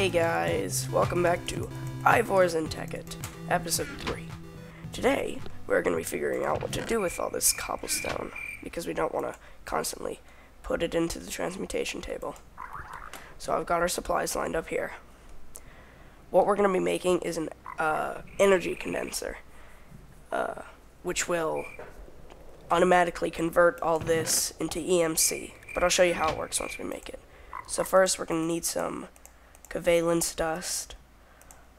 Hey guys, welcome back to Ivors and Tekkit, episode 3. Today, we're going to be figuring out what to do with all this cobblestone, because we don't want to constantly put it into the transmutation table. So I've got our supplies lined up here. What we're going to be making is an energy condenser, which will automatically convert all this into EMC, but I'll show you how it works once we make it. So first, we're going to need some covalence dust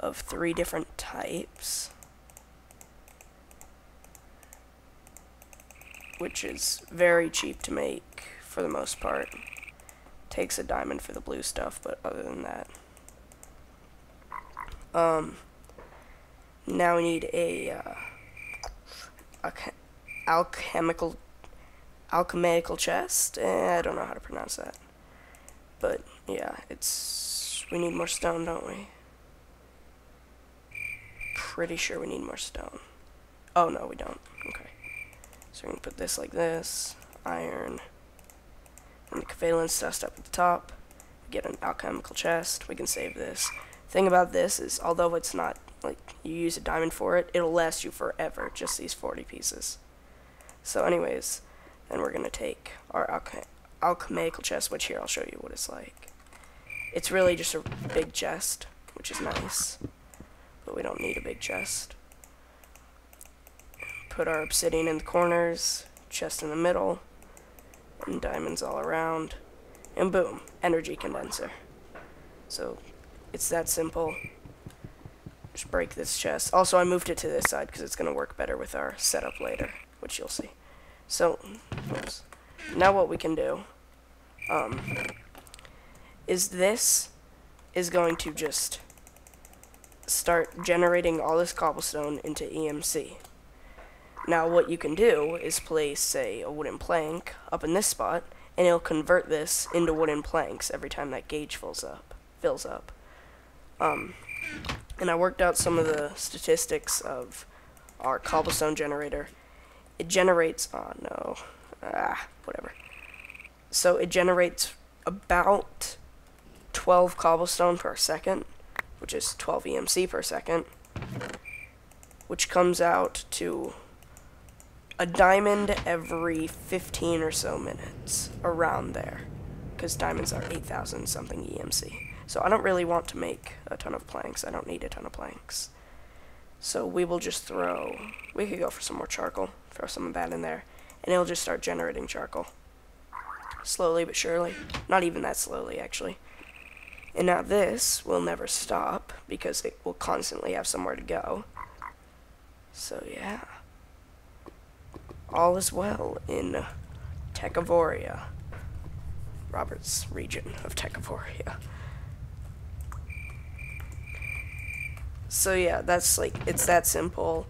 of 3 different types, which is very cheap to make for the most part. Takes a diamond for the blue stuff, but other than that. Now we need alchemical chest. I don't know how to pronounce that, but yeah, we need more stone, don't we? Pretty sure we need more stone. Oh no, we don't. Okay, so we're gonna put this like this, iron, and the covalence dust up at the top. We get an alchemical chest. We can save this. Thing about this is, although it's not like you use a diamond for it, it'll last you forever. Just these 40 pieces. So, anyways, then we're gonna take our alchemical chest, which here I'll show you what it's like. It's really just a big chest, which is nice, but we don't need a big chest. Put our obsidian in the corners, chest in the middle, and diamonds all around, and boom, energy condenser. So it's that simple. Just break this chest. Also, I moved it to this side because it's going to work better with our setup later, which you'll see. So, oops. Now what we can do, is this is going to just start generating all this cobblestone into EMC. Now what you can do is place, say, a wooden plank up in this spot, and it'll convert this into wooden planks every time that gauge fills up. And I worked out some of the statistics of our cobblestone generator. It generates, So it generates about 12 cobblestone per second, which is 12 EMC per second, which comes out to a diamond every 15 or so minutes, around there, because diamonds are 8,000 something EMC. So I don't really want to make a ton of planks. I don't need a ton of planks. So we will just we could go for some more charcoal, throw some of that in there, and it'll just start generating charcoal. Slowly but surely. Not even that slowly, actually. And now this will never stop, because it will constantly have somewhere to go. So yeah. All is well in Techavoria. Robert's region of Techavoria. So yeah, that's like, it's that simple.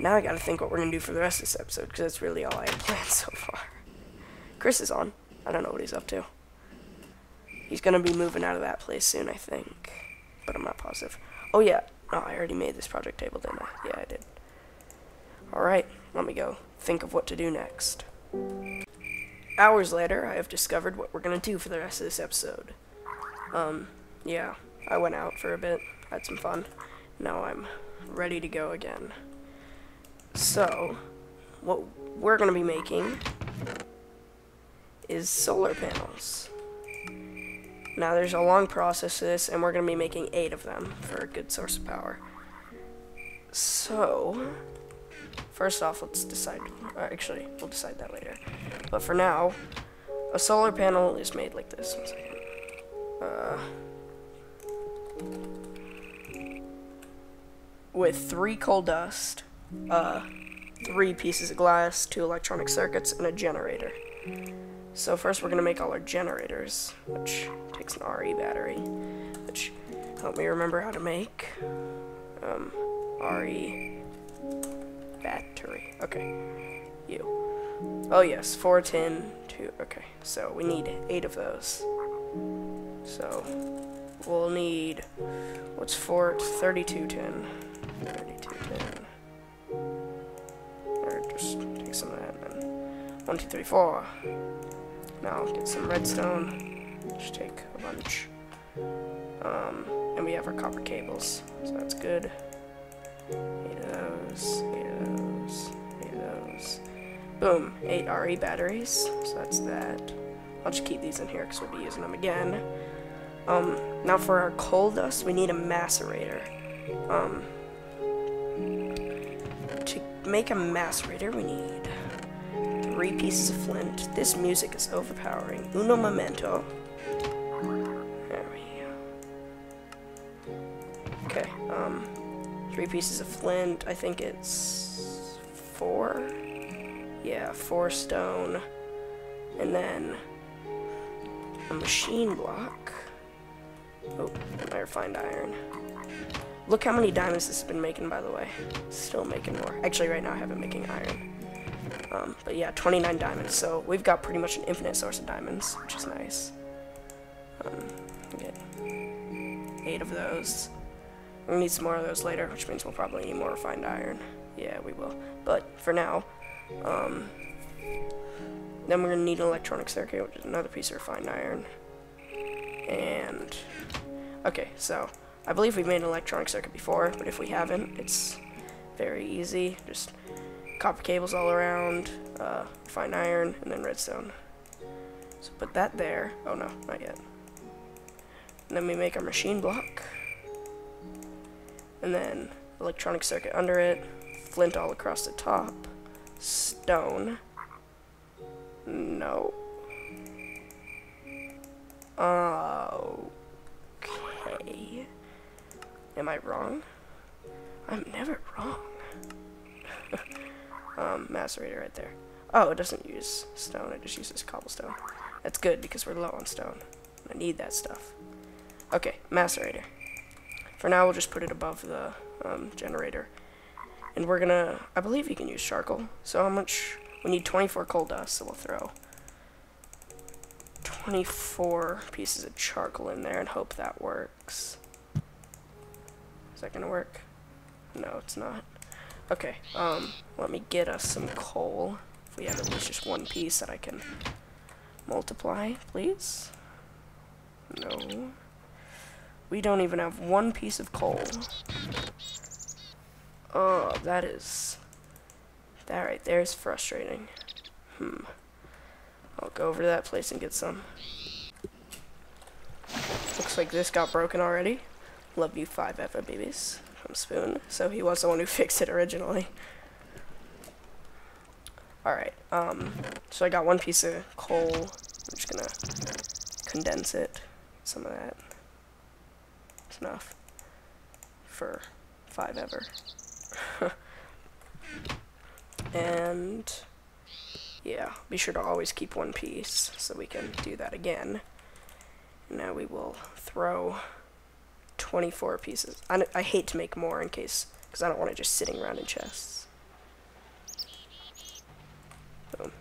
Now I gotta think what we're gonna do for the rest of this episode, because that's really all I have planned so far. Chris is on. I don't know what he's up to. He's gonna be moving out of that place soon, I think. But I'm not positive. Oh yeah, no, I already made this project table, didn't I? Yeah, I did. Alright, let me go think of what to do next. Hours later, I have discovered what we're gonna do for the rest of this episode. Yeah, I went out for a bit, had some fun. Now I'm ready to go again. So, what we're going to be making is solar panels. Now, there's a long process to this, and we're going to be making 8 of them for a good source of power. So, first off, let's decide. Actually, we'll decide that later. But for now, a solar panel is made like this. One second. With 3 coal dust, 3 pieces of glass, 2 electronic circuits, and a generator. So first we're gonna make all our generators, which takes an RE battery, which help me remember how to make. RE battery. Okay. You. Oh yes, 4, 10, 2. Okay. So we need 8 of those. So we'll need 32 tin. 32 tin. Or just take some of that, and then 1, 2, 3, 4. Now I'll get some redstone. Just take a bunch. And we have our copper cables, so that's good. 8 of those. Boom, 8 RE batteries, so that's that. I'll just keep these in here because we'll be using them again. Now for our coal dust, we need a macerator. To make a macerator, we need 3 pieces of flint. This music is overpowering. Uno momento. There we go. Okay, 3 pieces of flint. I think it's 4. Yeah, 4 stone. And then a machine block. Oh, and I refined iron. Look how many diamonds this has been making, by the way. Still making more. Actually, right now I have it making iron. But yeah, 29 diamonds. So we've got pretty much an infinite source of diamonds, which is nice. Get 8 of those. We'll need some more of those later, which means we'll probably need more refined iron. Yeah, we will. But for now, then we're gonna need an electronic circuit, which is another piece of refined iron. And okay, so I believe we've made an electronic circuit before, but if we haven't, it's very easy. Just copper cables all around, fine iron, and then redstone. So put that there. Oh no, not yet. And then we make our machine block, and then electronic circuit under it, flint all across the top, stone. No. Okay. Am I wrong? I'm never wrong. Macerator right there. Oh, it doesn't use stone. It just uses cobblestone. That's good because we're low on stone. I need that stuff. Okay, macerator. For now, we'll just put it above the generator. And we're gonna... I believe you can use charcoal. So how much... We need 24 coal dust, so we'll throw 24 pieces of charcoal in there and hope that works. Is that gonna work? No, it's not. Okay, let me get us some coal. If we have at least just one piece that I can multiply, please. No. We don't even have one piece of coal. Oh, that is... That right there is frustrating. I'll go over to that place and get some. Looks like this got broken already. Love you 5 Eva babies from Spoon. So he was the one who fixed it originally. Alright, so I got one piece of coal. I'm just gonna condense it. Some of that. It's enough for 5 Eva. And yeah, be sure to always keep one piece so we can do that again. Now we will throw 24 pieces. I hate to make more in case, because I don't want it just sitting around in chests. Boom.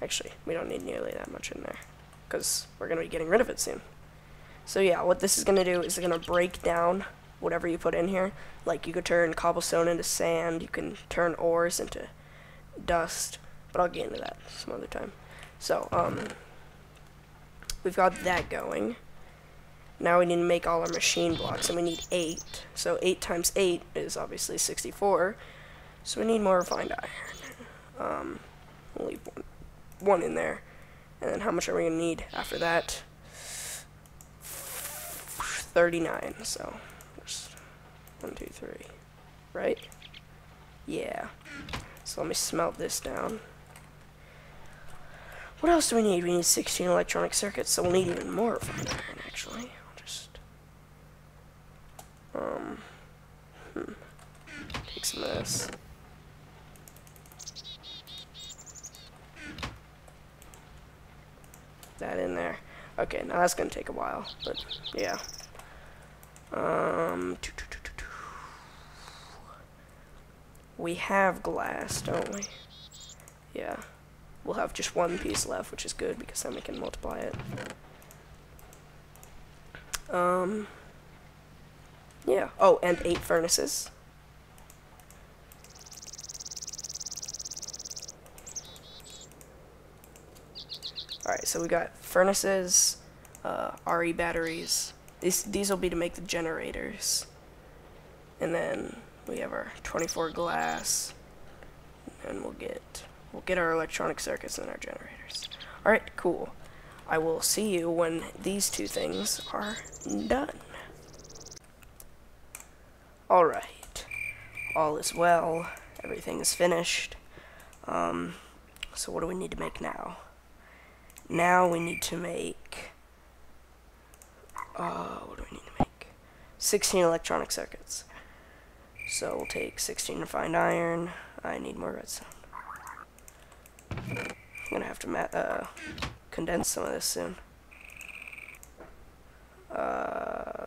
Actually, we don't need nearly that much in there because we're going to be getting rid of it soon. So yeah, what this is going to do is it's going to break down whatever you put in here. Like, you could turn cobblestone into sand, you can turn ores into dust, but I'll get into that some other time. So, we've got that going. Now we need to make all our machine blocks, and we need 8. So 8 times 8 is obviously 64, so we need more refined iron. We'll leave one in there, and then how much are we going to need after that? 39, so... 1, 2, 3, right? Yeah. So let me smelt this down. What else do we need? We need 16 electronic circuits, so we'll need even more refined iron, actually. I'll just... Take some of this. That in there. Okay, now that's gonna take a while, but yeah. We have glass, don't we? Yeah. We'll have just one piece left, which is good, because then we can multiply it. Yeah. Oh, and 8 furnaces. Alright, so we got furnaces, RE batteries. These will be to make the generators. And then we have our 24 glass, and we'll get our electronic circuits and our generators. All right, cool. I will see you when these two things are done. All right, all is well. Everything is finished. So what do we need to make now? Now we need to make. What do we need to make? 16 electronic circuits. So we'll take 16 refined iron. I need more redstone. I'm gonna have to condense some of this soon. I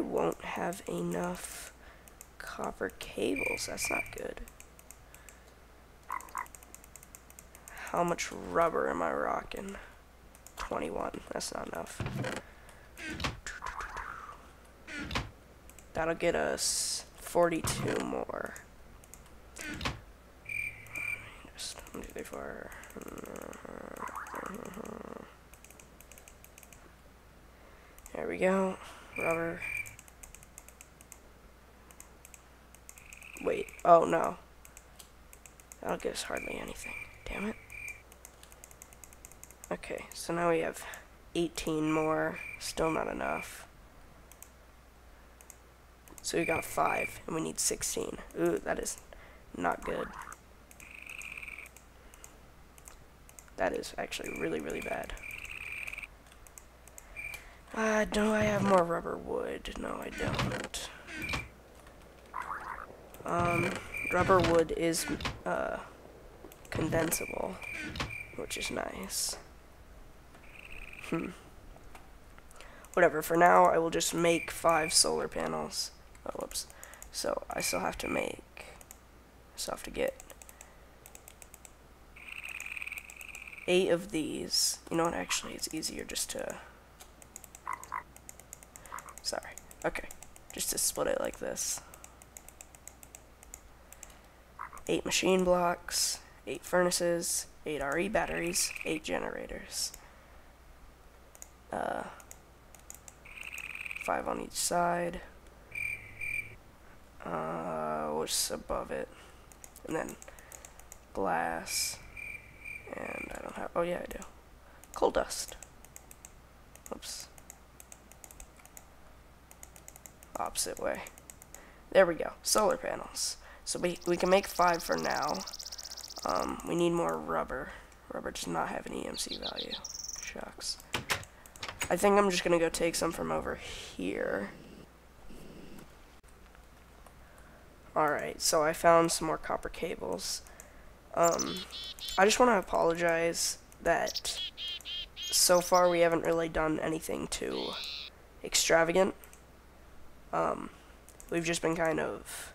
won't have enough copper cables. That's not good. How much rubber am I rocking? 21. That's not enough. That'll get us 42 more. 1, 2, 3, 4. There we go. Rubber. Wait. Oh no. That'll get us hardly anything. Damn it. Okay. So now we have 18 more. Still not enough. So we got 5, and we need 16. Ooh, that is not good. That is actually really, really bad. Do I have more rubber wood? No, I don't. Rubber wood is condensable, which is nice. Whatever. For now, I will just make 5 solar panels. Oh, whoops. So I still have to make. So I have to get 8 of these. You know what? Actually, it's easier just to. Sorry. Okay, just to split it like this. 8 machine blocks, 8 furnaces, 8 RE batteries, 8 generators. 5 on each side. What's above it, and then glass, and I don't have, oh yeah I do, coal dust, oops, opposite way, there we go, solar panels, so we can make 5 for now. We need more rubber, does not have an EMC value, shucks. I think I'm just gonna go take some from over here. Alright, so I found some more copper cables. I just want to apologize that so far we haven't really done anything too extravagant. We've just been kind of...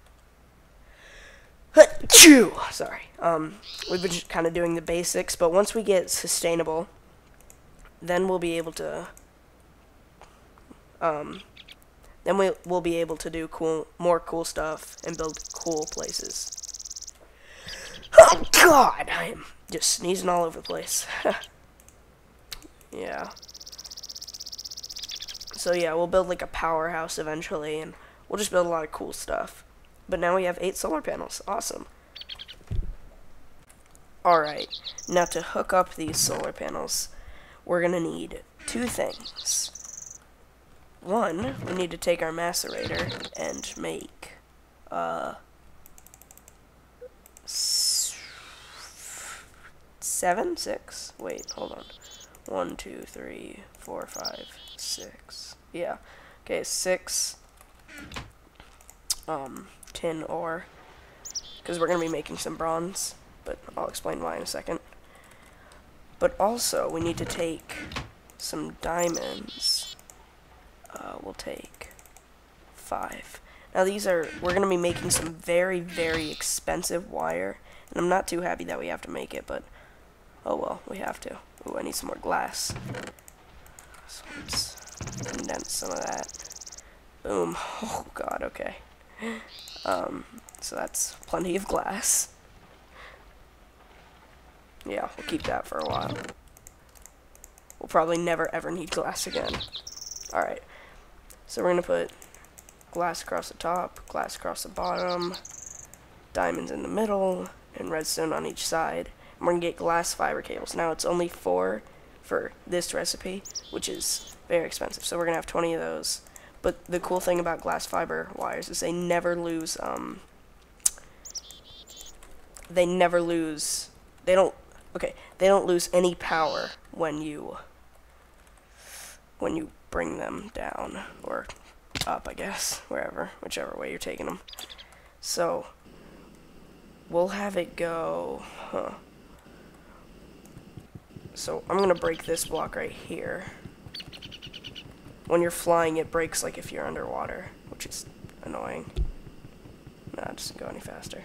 Sorry. We've been just kind of doing the basics, but once we get sustainable, then we'll be able to... Then we'll be able to do more cool stuff and build cool places. Oh God, I am just sneezing all over the place. Yeah. So yeah, we'll build like a powerhouse eventually, and we'll just build a lot of cool stuff. But now we have 8 solar panels. Awesome. All right, now to hook up these solar panels, we're gonna need 2 things. 1, we need to take our macerator and make, 7, 6, wait, hold on, 1, 2, 3, 4, 5, 6, yeah, okay, 6, tin ore, because we're going to be making some bronze, but I'll explain why in a second, but also we need to take some diamonds. We'll take 5. Now these are, we're gonna be making some very, very expensive wire, and I'm not too happy that we have to make it, but oh well, we have to. Ooh, I need some more glass. So let's condense some of that. Boom. Oh God. Okay. So that's plenty of glass. Yeah, we'll keep that for a while. We'll probably never ever need glass again. Alright, so we're going to put glass across the top, glass across the bottom, diamonds in the middle, and redstone on each side. And we're going to get glass fiber cables. Now it's only 4 for this recipe, which is very expensive, so we're going to have 20 of those. But the cool thing about glass fiber wires is they don't lose any power when you bring them down or up, I guess, whichever way you're taking them. So we'll have it go, So I'm gonna break this block right here. When you're flying, it breaks like if you're underwater, which is annoying. Nah, it doesn't go any faster.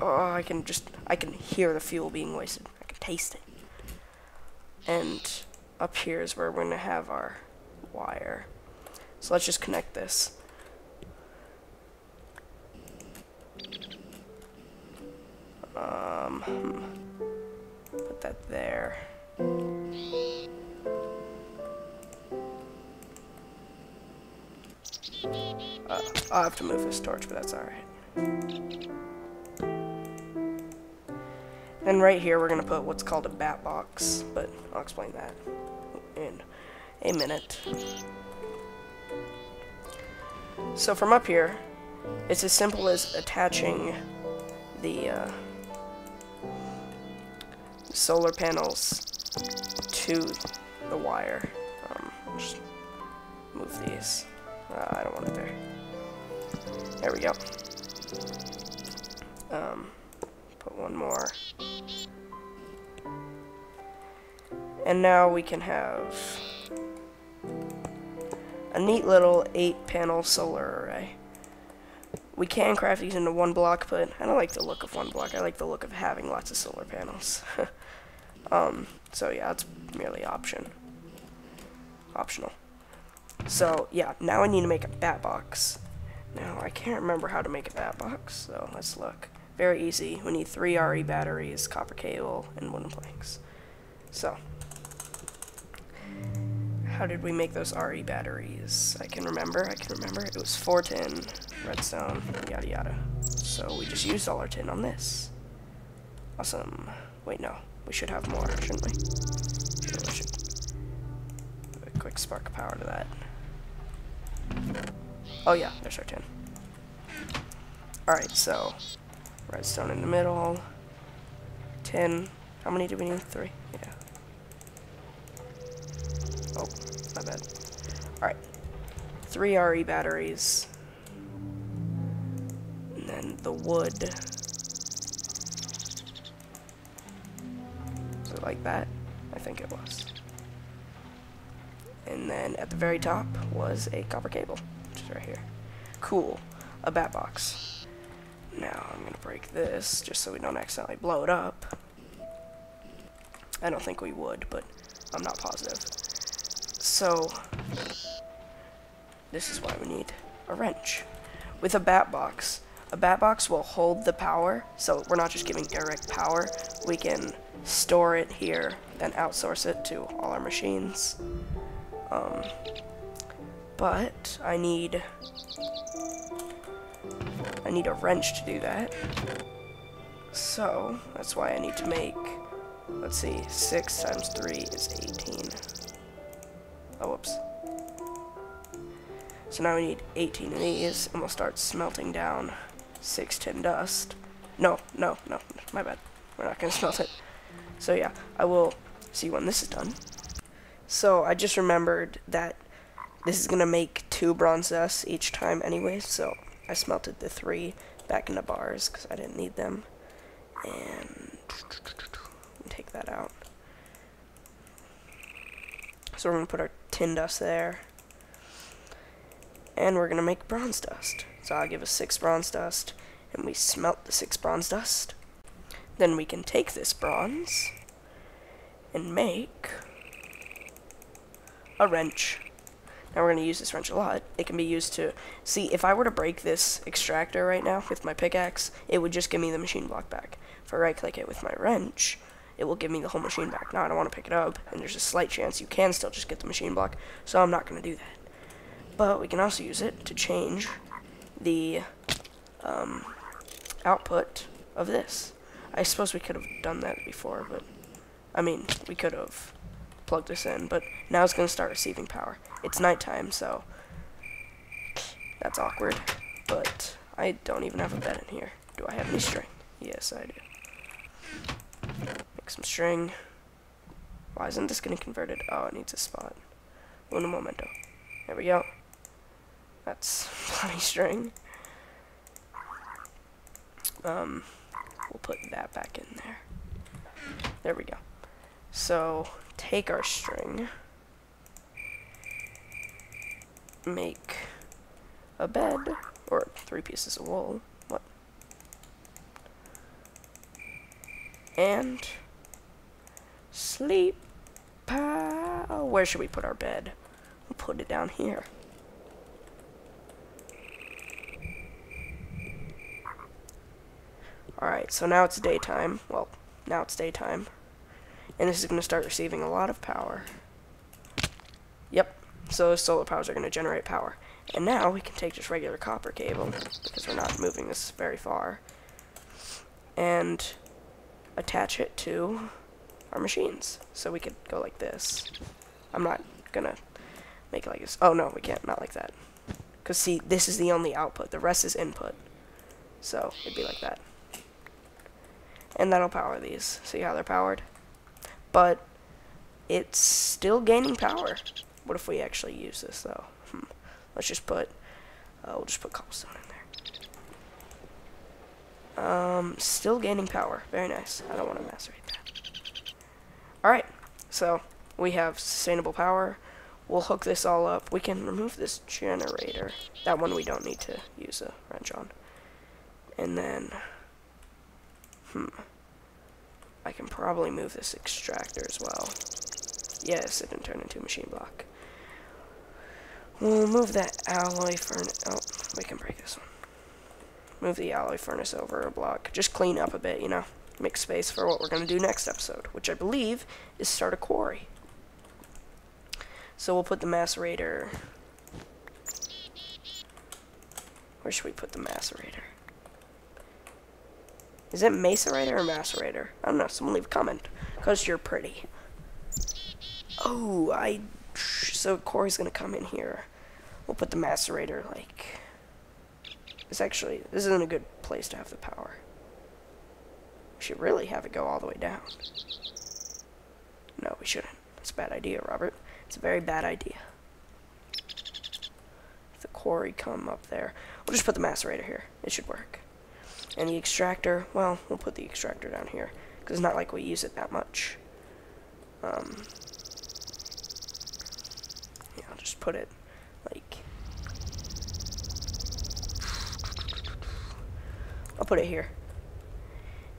Oh, I can hear the fuel being wasted. I can taste it. And up here is where we're gonna have our wire. So let's just connect this. Put that there. I'll have to move this torch, but that's alright. And right here we're going to put what's called a bat box, but I'll explain that in a minute. So from up here, it's as simple as attaching the solar panels to the wire. Just move these. I don't want it there. There we go. Put one more. And now we can have a neat little 8-panel solar array. We can craft these into one block, but I don't like the look of one block. I like the look of having lots of solar panels. So yeah, it's merely optional. So yeah, now I need to make a bat box. Now I can't remember how to make a bat box, so let's look. Very easy. We need 3 RE batteries, copper cable, and wooden planks. So, how did we make those RE batteries? I can remember. It was 4 tin, redstone, yada yada. So we just used all our tin on this. Awesome. Wait, no. We should have more, shouldn't we? Really should. Give a quick spark of power to that. Oh yeah, there's our tin. Alright, so, redstone in the middle, tin. How many do we need? 3? Yeah. Oh, my bad. Alright. 3 RE batteries. And then the wood. Is it like that? I think it was. And then at the very top was a copper cable, which is right here. Cool. A bat box. Now I'm going to break this just so we don't accidentally blow it up. I don't think we would, but I'm not positive. So, this is why we need a wrench. With a bat box will hold the power, so we're not just giving direct power, we can store it here and outsource it to all our machines. But I need a wrench to do that. So, that's why I need to make, let's see, 6 times 3 is 18. Oh, whoops. So now we need 18 of these, and we'll start smelting down 6 tin dust. No, my bad. We're not going to smelt it. So yeah, I will see when this is done. So I just remembered that this is going to make 2 bronze dust each time anyway, so I smelted the 3 back into bars because I didn't need them. And take that out. So we're going to put our tin dust there, and we're going to make bronze dust. So I'll give us 6 bronze dust, and we smelt the 6 bronze dust. Then we can take this bronze and make a wrench. Now we're going to use this wrench a lot. It can be used to, see, if I were to break this extractor right now with my pickaxe, it would just give me the machine block back. If I right click it with my wrench, it will give me the whole machine back. Now I don't want to pick it up, and there's a slight chance you can still just get the machine block, so I'm not going to do that. But we can also use it to change the output of this. I suppose we could have done that before, but I mean, we could have plugged this in, but now it's going to start receiving power. It's nighttime, so that's awkward, but I don't even have a bed in here. Do I have any string? Yes, I do. Make some string. Why isn't this getting converted? Oh, it needs a spot. Uno momento. There we go. That's plenty string. We'll put that back in there. There we go. So, take our string. Make a bed, or 3 pieces of wool. What? And sleep. Where should we put our bed? We'll put it down here. Alright, so now it's daytime. Well, now it's daytime. And this is going to start receiving a lot of power. Yep, so those solar powers are going to generate power. And now we can take just regular copper cable, because we're not moving this very far, and attach it to our machines. So we could go like this. I'm not going to make it like this. Oh no, we can't, not like that. Because see, this is the only output. The rest is input. So it'd be like that. And that'll power these. See how they're powered? But it's still gaining power. What if we actually use this though? Let's just put, we'll just put cobblestone in there. Still gaining power. Very nice. I don't want to macerate that. Alright, so we have sustainable power. We'll hook this all up. We can remove this generator. That one we don't need to use a wrench on. And then, I can probably move this extractor as well. Yes, it didn't turn into a machine block. We'll move that alloy furnace. Oh, we can break this one. Move the alloy furnace over a block. Just clean up a bit, you know. Make space for what we're going to do next episode, which I believe is start a quarry. So we'll put the macerator. Where should we put the macerator? Is it macerator or macerator? I don't know. Someone leave a comment. Because you're pretty. Oh, so Corey's going to come in here. We'll put the macerator, like... It's actually... This isn't a good place to have the power. We should really have it go all the way down. No, we shouldn't. That's a bad idea, Robert. It's a very bad idea. If the quarry come up there... We'll just put the macerator here. It should work. And the extractor, well, we'll put the extractor down here, because it's not like we use it that much. Yeah, I'll just put it, like... I'll put it here.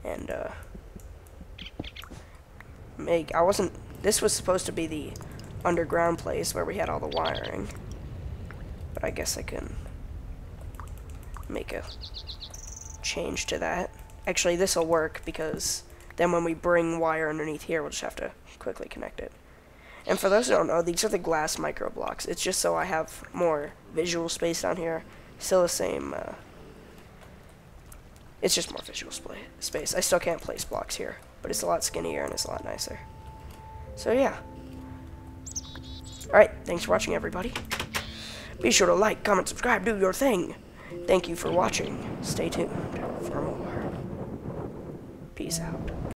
And, I wasn't... This was supposed to be the underground place where we had all the wiring. But I guess I can make a... change to that. Actually, this will work because then when we bring wire underneath here, we'll just have to quickly connect it. And for those who don't know, these are the glass micro blocks. It's just so I have more visual space down here. Still the same. It's just more visual space. I still can't place blocks here, but it's a lot skinnier and it's a lot nicer. So yeah. Alright, thanks for watching, everybody. Be sure to like, comment, subscribe, do your thing. Thank you for watching. Stay tuned for more. Peace out.